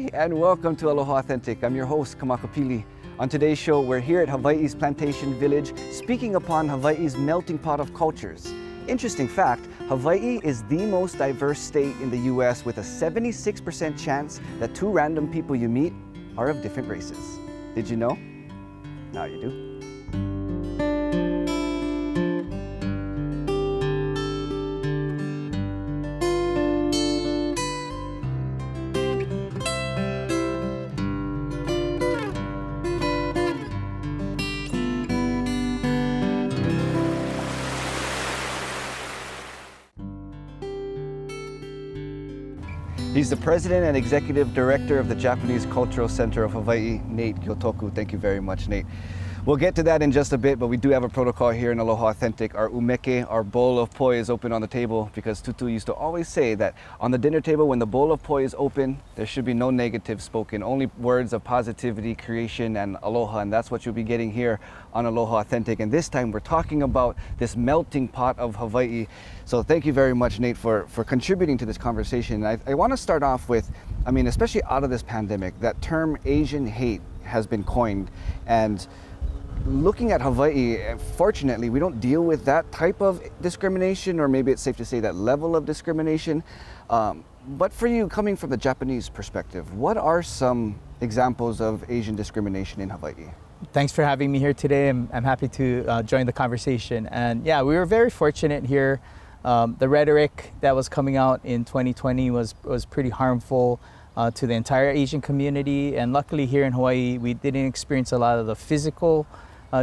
Hi, and welcome to Aloha Authentic. I'm your host, Kamaka Pili. On today's show, we're here at Hawaii's Plantation Village, speaking upon Hawaii's melting pot of cultures. Interesting fact, Hawaii is the most diverse state in the U.S. with a 76% chance that two random people you meet are of different races. Did you know? Now you do. He's the president and executive director of the Japanese Cultural Center of Hawaii, Nate Gyotoku. Thank you very much, Nate. We'll get to that in just a bit, but we do have a protocol here in Aloha Authentic. Our umeke, our bowl of poi, is open on the table because Tutu used to always say that on the dinner table, when the bowl of poi is open, there should be no negatives spoken, only words of positivity, creation, and aloha, and that's what you'll be getting here on Aloha Authentic. And this time, we're talking about this melting pot of Hawaii. So thank you very much, Nate, for contributing to this conversation. I want to start off with, I mean, especially out of this pandemic, that term Asian hate has been coined. And looking at Hawaii, fortunately, we don't deal with that type of discrimination, or maybe it's safe to say that level of discrimination. But for you, coming from the Japanese perspective, what are some examples of Asian discrimination in Hawaii? Thanks for having me here today. I'm happy to join the conversation. And yeah, we were very fortunate here. The rhetoric that was coming out in 2020 was pretty harmful to the entire Asian community. And luckily here in Hawaii, we didn't experience a lot of the physical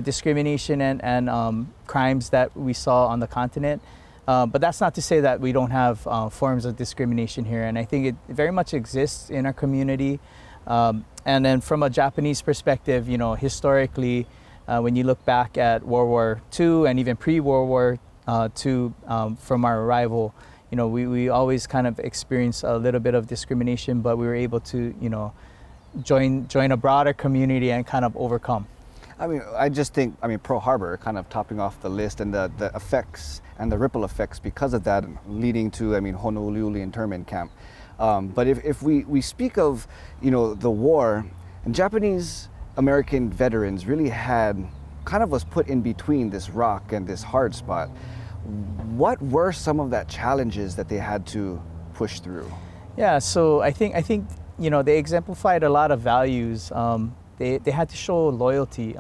discrimination and crimes that we saw on the continent. But that's not to say that we don't have forms of discrimination here. And I think it very much exists in our community. And then from a Japanese perspective, you know, historically, when you look back at World War II and even pre-World War II, from our arrival, you know, we always kind of experienced a little bit of discrimination, but we were able to, you know, join a broader community and kind of overcome. I mean, I just think, I mean, Pearl Harbor kind of topping off the list, and the effects and the ripple effects because of that leading to, I mean, Honolulu internment camp. But if we speak of, you know, the war, and Japanese American veterans really had kind of was put in between this rock and this hard spot. What were some of that challenges that they had to push through? Yeah, so I think you know, they exemplified a lot of values. They had to show loyalty.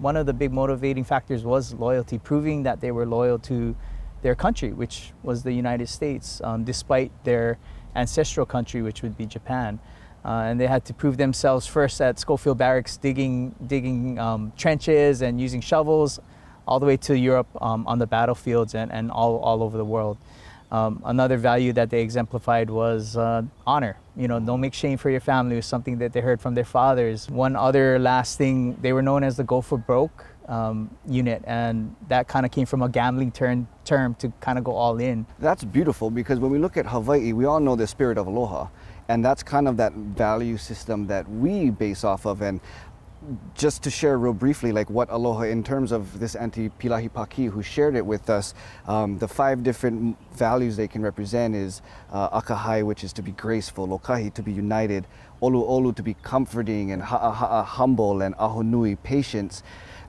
One of the big motivating factors was loyalty, proving that they were loyal to their country, which was the United States, despite their ancestral country, which would be Japan. And they had to prove themselves first at Schofield Barracks, digging trenches and using shovels, all the way to Europe on the battlefields and all over the world. Another value that they exemplified was honor. You know, don't make shame for your family was something that they heard from their fathers. One other last thing, they were known as the Go for Broke unit, and that kind of came from a gambling term to kind of go all in. That's beautiful, because when we look at Hawaii, we all know the spirit of aloha, and that's kind of that value system that we base off of. And just to share real briefly, like what aloha in terms of this Auntie Pilahi Paki who shared it with us, the five different values they can represent is Akahai, which is to be graceful, Lokahi, to be united, Olu Olu, to be comforting, and Ha'a'a, humble, and Ahonui, patience.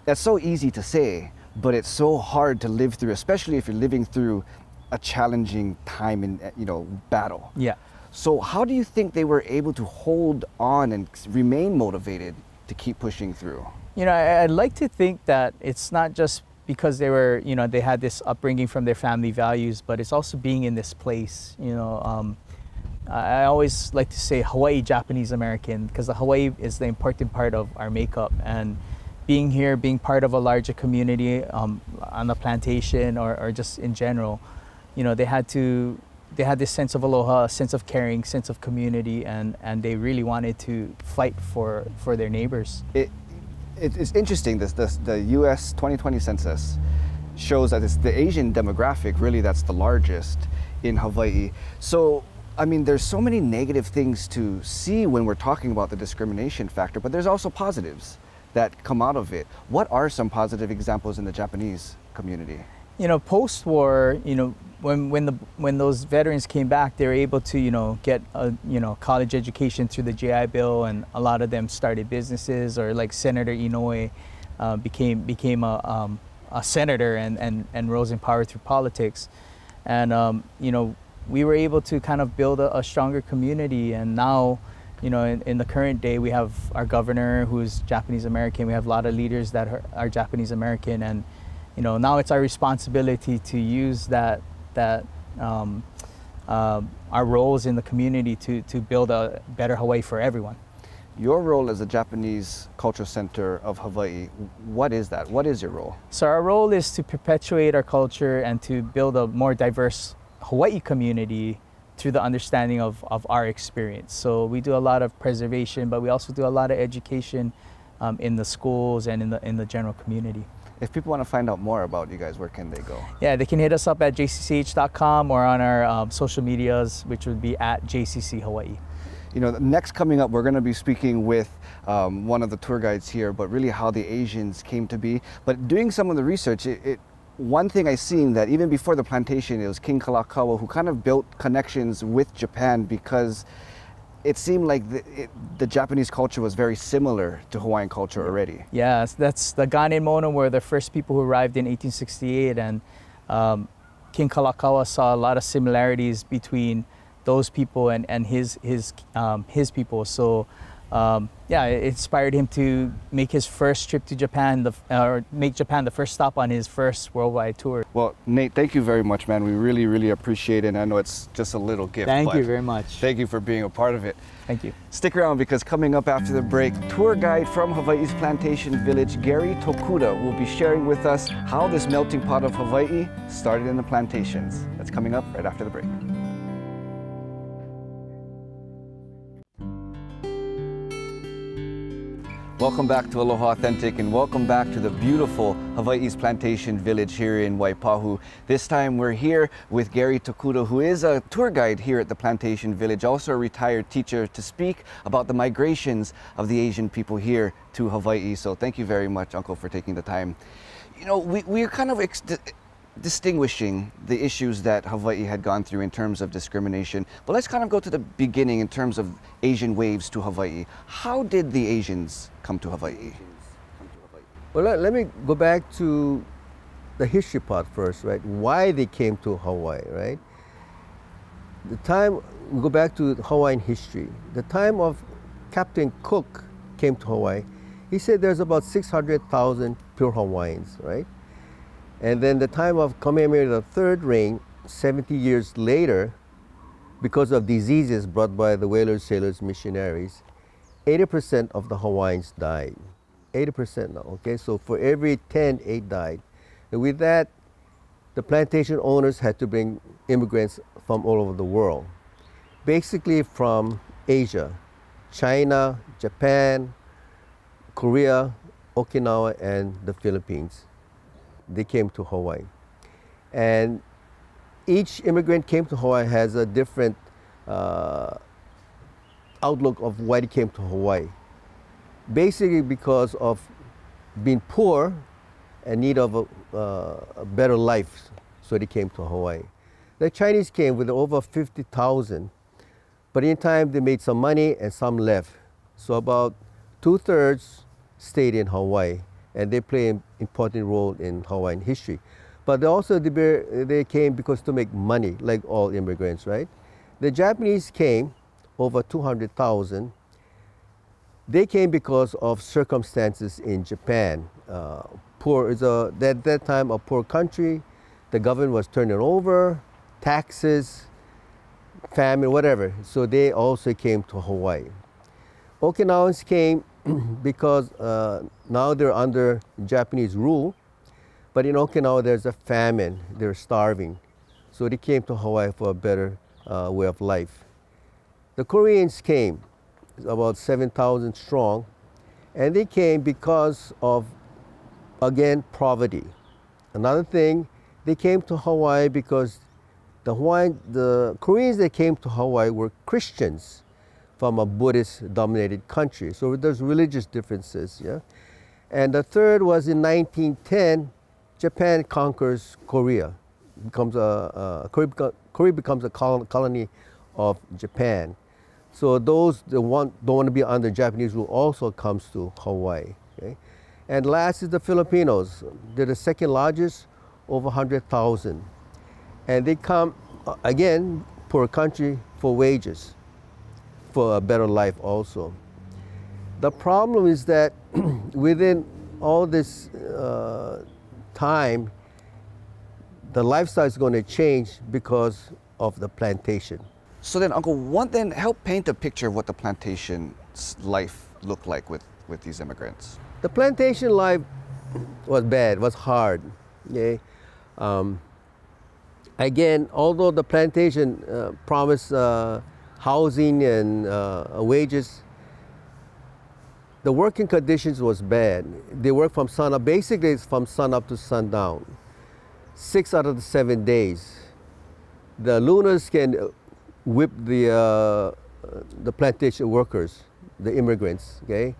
That's so easy to say, but it's so hard to live through, especially if you're living through a challenging time in, you know, battle. Yeah. So how do you think they were able to hold on and remain motivated to keep pushing through? You know, I'd like to think that it's not just because they were, you know, they had this upbringing from their family values, but it's also being in this place. You know, I always like to say Hawaii Japanese American, because the Hawaii is the important part of our makeup, and being here, being part of a larger community on the plantation or just in general, you know, they had this sense of aloha, a sense of caring, sense of community, and they really wanted to fight for their neighbors. It's interesting, the US 2020 census shows that it's the Asian demographic really that's the largest in Hawaii. So, I mean, there's so many negative things to see when we're talking about the discrimination factor, but there's also positives that come out of it. What are some positive examples in the Japanese community? you know, post-war, you know, when those veterans came back, they were able to, you know, get a, you know, college education through the GI Bill, and a lot of them started businesses, or like Senator Inouye became a senator and rose in power through politics. And you know, we were able to kind of build a stronger community. And now, you know, in the current day, we have our governor who's Japanese American. We have a lot of leaders that are Japanese American, and you know, now it's our responsibility to use that our roles in the community to build a better Hawaii for everyone. Your role as a Japanese Culture Center of Hawaii, what is that? What is your role? So our role is to perpetuate our culture and to build a more diverse Hawaii community through the understanding of our experience. So we do a lot of preservation, but we also do a lot of education in the schools and in the general community. If people want to find out more about you guys, where can they go? Yeah, they can hit us up at jcch.com or on our social medias, which would be at JCC Hawaii. You know, next coming up, we're going to be speaking with one of the tour guides here, but really how the Asians came to be. But doing some of the research, one thing I seen that even before the plantation, it was King Kalakaua who kind of built connections with Japan, because it seemed like the Japanese culture was very similar to Hawaiian culture already. Yes, that's the Gane Mono were the first people who arrived in 1868, and King Kalakaua saw a lot of similarities between those people and his people. So yeah, it inspired him to make his first trip to Japan, or make Japan the first stop on his first worldwide tour. Well, Nate, thank you very much, man. We really, really appreciate it. And I know it's just a little gift. Thank you very much. Thank you for being a part of it. Thank you. Stick around, because coming up after the break, tour guide from Hawaii's Plantation Village, Gary Tokuda, will be sharing with us how this melting pot of Hawaii started in the plantations. That's coming up right after the break. Welcome back to Aloha Authentic, and welcome back to the beautiful Hawaii's Plantation Village here in Waipahu. This time we're here with Gary Tokuda, who is a tour guide here at the Plantation Village, also a retired teacher, to speak about the migrations of the Asian people here to Hawaii. So thank you very much, Uncle, for taking the time. You know, we're kind of distinguishing the issues that Hawaii had gone through in terms of discrimination, but let's kind of go to the beginning in terms of Asian waves to Hawaii. How did the Asians come to Hawaii? Well, let me go back to the history part first, right? Why they came to Hawaii, right? The time, we go back to Hawaiian history. The time of Captain Cook came to Hawaii, he said there's about 600,000 pure Hawaiians, right? And then the time of Kamehameha III reign, 70 years later, because of diseases brought by the whalers, sailors, missionaries, 80% of the Hawaiians died. 80% now, okay? So for every 10, 8 died. And with that, the plantation owners had to bring immigrants from all over the world, basically from Asia, China, Japan, Korea, Okinawa, and the Philippines. They came to Hawaii. And each immigrant came to Hawaii has a different outlook of why they came to Hawaii. Basically because of being poor and need of a better life, so they came to Hawaii. The Chinese came with over 50,000, but in time they made some money and some left. So about 2/3 stayed in Hawaii, and they play an important role in Hawaiian history. But they also they came because to make money, like all immigrants, right? The Japanese came, over 200,000. They came because of circumstances in Japan. Poor is at that time a poor country. The government was turning over, taxes, famine, whatever. So they also came to Hawaii. Okinawans came because now they're under Japanese rule, but in Okinawa there's a famine, they're starving. So they came to Hawaii for a better way of life. The Koreans came, about 7,000 strong, and they came because of, again, poverty. Another thing, they came to Hawaii because the Koreans that came to Hawaii were Christians from a Buddhist-dominated country. So there's religious differences, yeah? And the third was in 1910, Japan conquers Korea, becomes Korea becomes a colony of Japan. So those that don't want to be under Japanese rule also comes to Hawaii. Okay? And last is the Filipinos. They're the second largest, over 100,000. And they come, again, poor country for wages, for a better life also. The problem is that within all this time, the lifestyle is going to change because of the plantation. So then, Uncle, help paint a picture of what the plantation life looked like with these immigrants. The plantation life was bad, was hard. Okay? Again, although the plantation promised housing and wages, the working conditions was bad. They worked from sun up, basically it's from sun up to sundown, 6 out of the 7 days. The Lunas can whip the plantation workers, the immigrants, okay?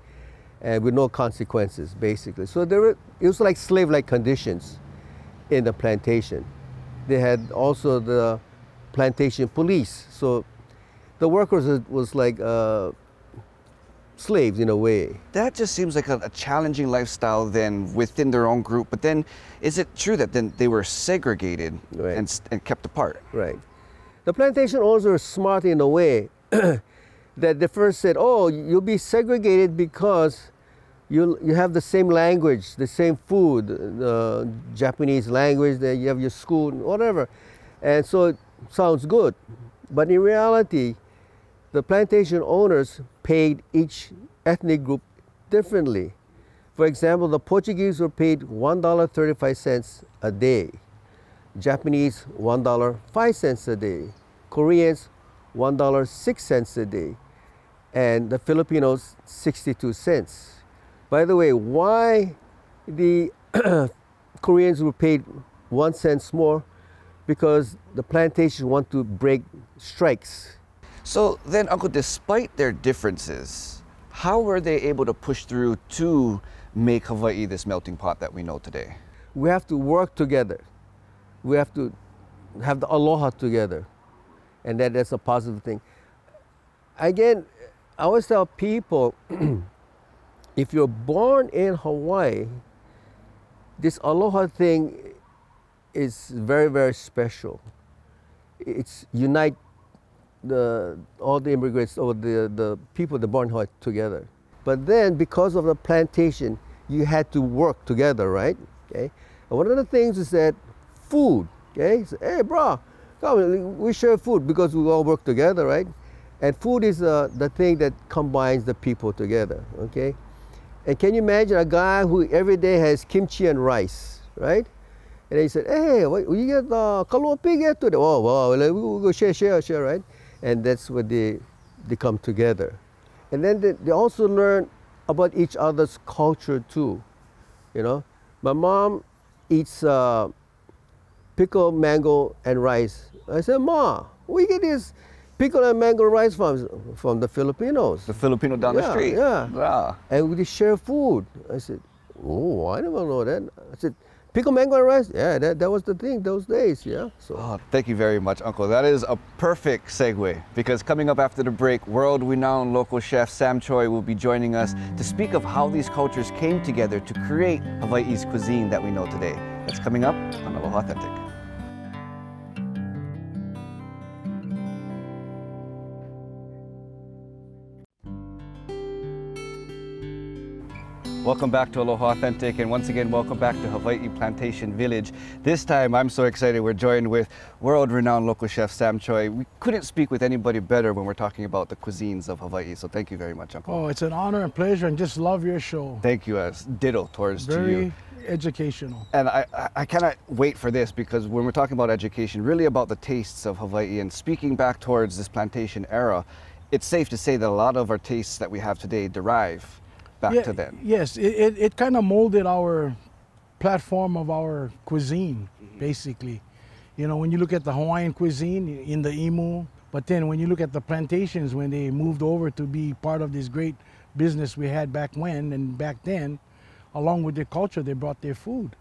And with no consequences, basically. So there were, it was like slave-like conditions in the plantation. They had also the plantation police. So the workers was like, slaves in a way. That just seems like a challenging lifestyle then within their own group, but then is it true that then they were segregated and kept apart? Right. The plantation owners were smart in a way that they first said, oh, you'll be segregated because you have the same language, the same food, the Japanese language, that you have your school, whatever. And so it sounds good, but in reality, the plantation owners paid each ethnic group differently. For example, the Portuguese were paid $1.35 a day. Japanese, $1.05 a day. Koreans, $1.06 a day. And the Filipinos, 62 cents. By the way, why the Koreans were paid 1 cent more? Because the plantation want to break strikes. So then, Uncle, despite their differences, how were they able to push through to make Hawaii this melting pot that we know today? We have to work together. We have to have the aloha together. And that's a positive thing. Again, I always tell people, if you're born in Hawaii, this aloha thing is very, very special. It's unite all the immigrants or the people that born here together. But then because of the plantation, you had to work together, right? Okay. And one of the things is that food, okay? So, hey, bro, come, we share food because we all work together, right? And food is the thing that combines the people together, okay? And can you imagine a guy who every day has kimchi and rice, right? And he said, hey, you get kalua pig today? Oh, wow, we'll go share, right? And that's where they come together. And then they also learn about each other's culture too, you know. My mom eats pickled mango and rice. I said, Ma, where you get this pickled and mango rice from the Filipinos? The Filipino down the street? Yeah, wow. And we share food. I said, oh, I never know that. I said, pickled mango and rice, yeah, that was the thing those days, yeah. So. Oh, thank you very much, Uncle. That is a perfect segue, because coming up after the break, world-renowned local chef Sam Choi will be joining us to speak of how these cultures came together to create Hawaii's cuisine that we know today. That's coming up on Aloha Authentic. Welcome back to Aloha Authentic, and once again, welcome back to Hawaii Plantation Village. This time, I'm so excited, we're joined with world-renowned local chef Sam Choi. We couldn't speak with anybody better when we're talking about the cuisines of Hawaii, so thank you very much, Uncle. Oh, it's an honor and pleasure, and just love your show. Thank you, ditto towards to you. Educational. And I cannot wait for this, because when we're talking about education, really about the tastes of Hawaii, and speaking back towards this plantation era, it's safe to say that a lot of our tastes that we have today derive back to them. Yes, it kind of molded our platform of our cuisine, basically. You know, when you look at the Hawaiian cuisine in the imu, but then when you look at the plantations, when they moved over to be part of this great business we had back when and back then, along with their culture, they brought their food.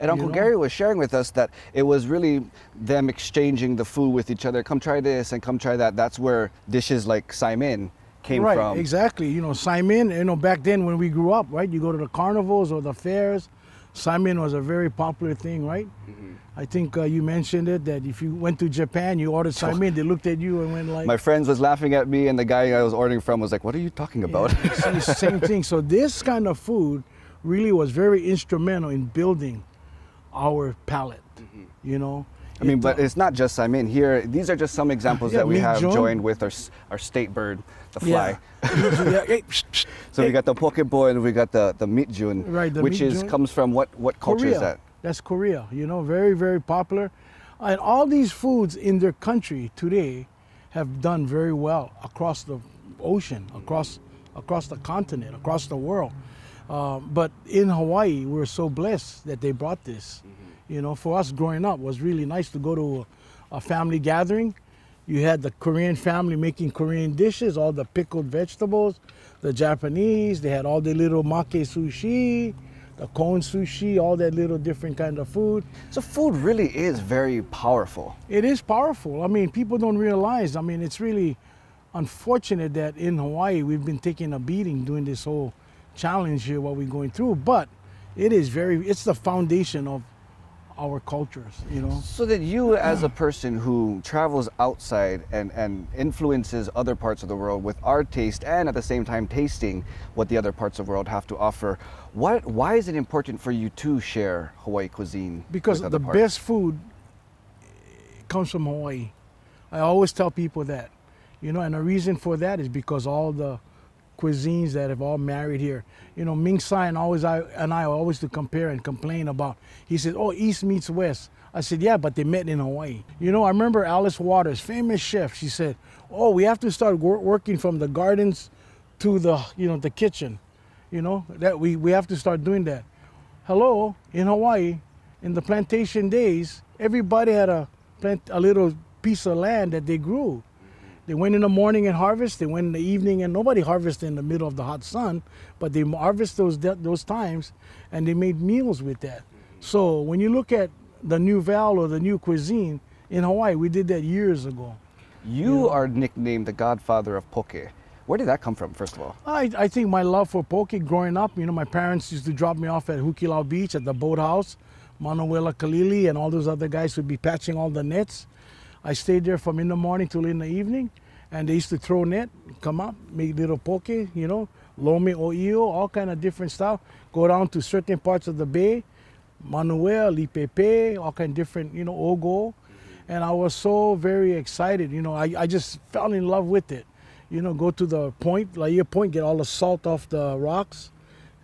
And Uncle Gary was sharing with us that it was really them exchanging the food with each other. Come try this and come try that. That's where dishes like saimin came from. Right, exactly. You know, saimin, you know, back then when we grew up, right, you go to the carnivals or the fairs, saimin was a very popular thing, right? Mm-hmm. I think you mentioned it, that if you went to Japan, you ordered saimin, they looked at you and went like... My friends was laughing at me, and the guy I was ordering from was like, what are you talking about? Yeah, same thing. So this kind of food really was very instrumental in building our palate, you know? I mean, but it's not just saimin here. These are just some examples that we have joined with our state bird, the fly. Yeah. So we got the pokeball and we got the mitjun, right, which comes from what culture is that? That's Korea, you know, very, very popular. And all these foods in their country today have done very well across the ocean, across the continent, across the world. But in Hawaii, we're so blessed that they brought this. You know, for us growing up, it was really nice to go to a family gathering. You had the Korean family making Korean dishes, all the pickled vegetables, the Japanese, they had all the little make sushi, the cone sushi, all that little different kind of food. So food really is very powerful. It is powerful. I mean, people don't realize. I mean, it's really unfortunate that in Hawaii, we've been taking a beating doing this whole challenge here, what we're going through, but it is very, it's the foundation of our cultures, you know. So that you, as a person who travels outside and influences other parts of the world with our taste, and at the same time tasting what the other parts of the world have to offer, why is it important for you to share Hawaii cuisine? Because the best food comes from Hawaii. I always tell people that, you know, and the reason for that is because all the cuisines that have all married here. You know, Ming Tsai and I always to compare and complain about. He said, oh, East meets West. I said, yeah, but they met in Hawaii. You know, I remember Alice Waters, famous chef, she said, oh, we have to start working from the gardens to the, you know, the kitchen. You know, that we have to start doing that. Hello, in Hawaii, in the plantation days, everybody had a little piece of land that they grew. They went in the morning and harvest, they went in the evening, and nobody harvested in the middle of the hot sun, but they harvest those times, and they made meals with that. So when you look at the nouvelle or the new cuisine in Hawaii, we did that years ago. You are nicknamed the godfather of poke. Where did that come from, first of all? I think my love for poke growing up, you know, my parents used to drop me off at Hukilau Beach at the boathouse. Manuela Kalili and all those other guys would be patching all the nets. I stayed there from in the morning till in the evening, and they used to throw net, come up, make little poke, you know, lomi o'io, all kind of different stuff. Go down to certain parts of the bay, Manuel, Li Pepe, all kind of different, you know, ogo. And I was so very excited, you know, I just fell in love with it. You know, go to the point, Laia Point, get all the salt off the rocks,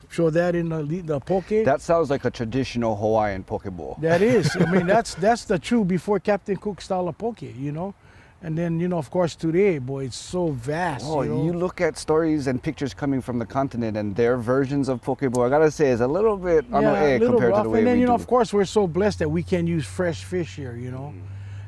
show that in the poke. That sounds like a traditional Hawaiian poke bowl. That is. I mean, that's the true before Captain Cook style of poke, you know. And then, you know, of course, today, boy, it's so vast. Oh, you look at stories and pictures coming from the continent and their versions of poke bowl, I got to say, is a little bit a little compared rough. To the way we do. And then, you know, of course, we're so blessed that we can use fresh fish here, you know.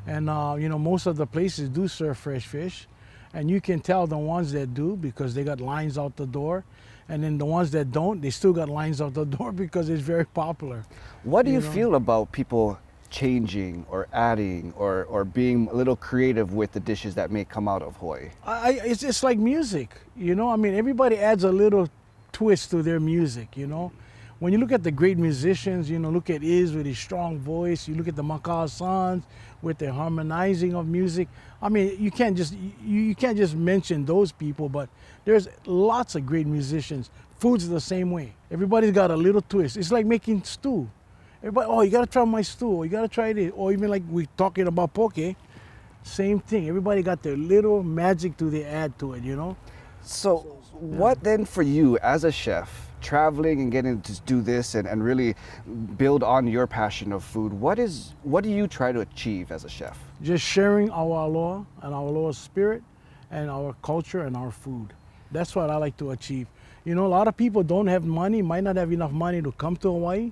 And, you know, most of the places do serve fresh fish. And you can tell the ones that do because they got lines out the door. And then the ones that don't, they still got lines out the door because it's very popular. What do you feel about people changing or adding or being a little creative with the dishes that may come out of Hawaii? It's just like music, you know? I mean, everybody adds a little twist to their music, you know? When you look at the great musicians, you know, look at Iz with his strong voice, you look at the Makaha Sons with their harmonizing of music. I mean, you can't just mention those people, but there's lots of great musicians. Food's the same way. Everybody's got a little twist. It's like making stew. Everybody, oh, you gotta try my stew, or you gotta try this, or even like we're talking about poke, same thing. Everybody got their little magic to they add to it, you know? So what then for you as a chef, traveling and getting to do this and really build on your passion of food, what do you try to achieve as a chef? Just sharing our aloha and our aloha spirit and our culture and our food. That's what I like to achieve. You know, a lot of people don't have money, might not have enough money to come to Hawaii.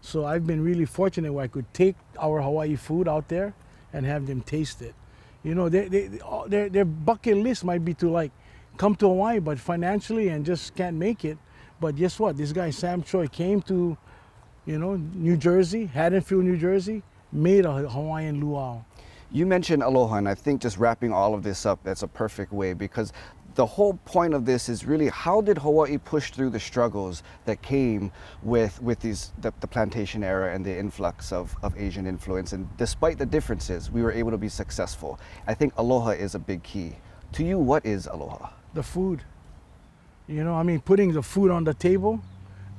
So I've been really fortunate where I could take our Hawaii food out there and have them taste it. You know, their bucket list might be to like come to Hawaii, but financially and just can't make it. But guess what? This guy, Sam Choi, came to you know, New Jersey, Haddonfield, New Jersey, made a Hawaiian luau. You mentioned aloha, and I think just wrapping all of this up, that's a perfect way, because the whole point of this is really, how did Hawaii push through the struggles that came with the plantation era and the influx of Asian influence? And despite the differences, we were able to be successful. I think aloha is a big key. To you, what is aloha? The food. You know, I mean, putting the food on the table,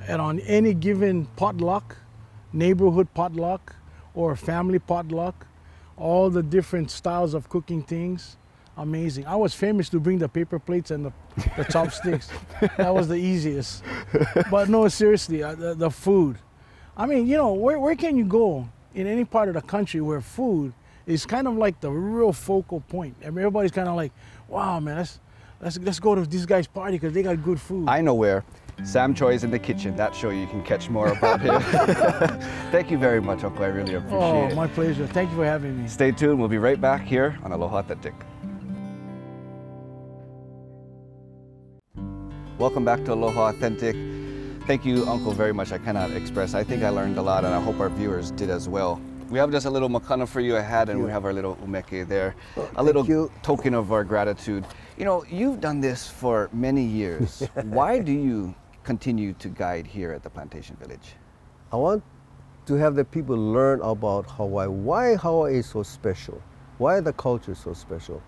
and on any given potluck, neighborhood potluck or family potluck, all the different styles of cooking things. Amazing. I was famous to bring the paper plates and the chopsticks. That was the easiest. But no, seriously, the food. I mean, you know, where can you go in any part of the country where food is kind of like the real focal point? I mean, everybody's kind of like, wow, man, let's go to this guy's party because they got good food. I know where. Sam Choi's in the kitchen. That show you can catch more about him. Thank you very much, Uncle. I really appreciate it. Oh, my pleasure. Thank you for having me. Stay tuned. We'll be right back here on Aloha Authentic. Welcome back to Aloha Authentic. Thank you, Uncle, very much. I cannot express. I think I learned a lot, and I hope our viewers did as well. We have just a little makana for you ahead, and we have our little umeke there, a little token of our gratitude. You know, you've done this for many years. Why do you continue to guide here at the Plantation Village? I want to have the people learn about Hawaii. Why Hawaii is so special? Why the culture is so special?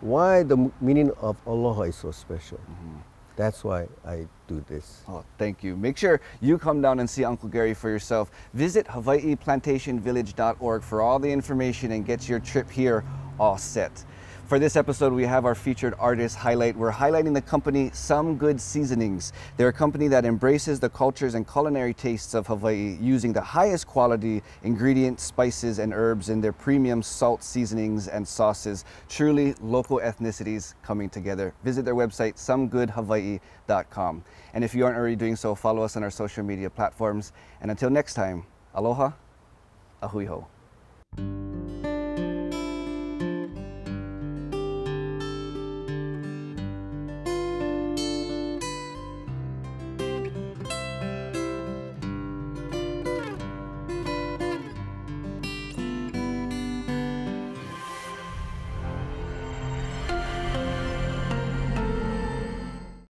Why the meaning of aloha is so special? Mm-hmm. That's why I do this. Oh, thank you. Make sure you come down and see Uncle Gary for yourself. Visit HawaiiPlantationVillage.org for all the information and get your trip here all set. For this episode, we have our featured artist highlight. We're highlighting the company Some Good Seasonings. They're a company that embraces the cultures and culinary tastes of Hawaii using the highest quality ingredients, spices, and herbs in their premium salt seasonings and sauces. Truly local ethnicities coming together. Visit their website, somegoodhawaii.com. And if you aren't already doing so, follow us on our social media platforms. And until next time, aloha, ahui hou.